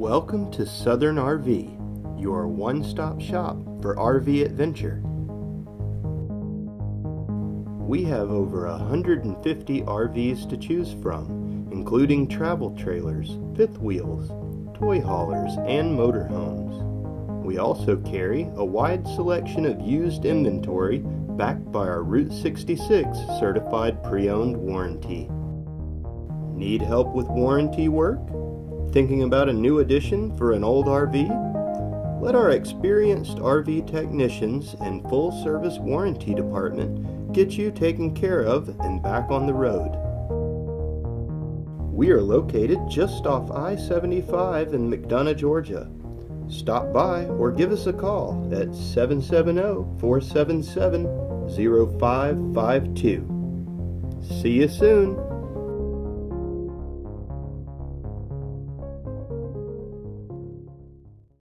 Welcome to Southern RV, your one-stop shop for RV adventure. We have over 150 RVs to choose from, including travel trailers, fifth wheels, toy haulers, and motorhomes. We also carry a wide selection of used inventory backed by our Route 66 Certified Pre-Owned Warranty. Need help with warranty work? Thinking about a new addition for an old RV? Let our experienced RV technicians and full-service warranty department get you taken care of and back on the road. We are located just off I-75 in McDonough, Georgia. Stop by or give us a call at 770-477-0552. See you soon!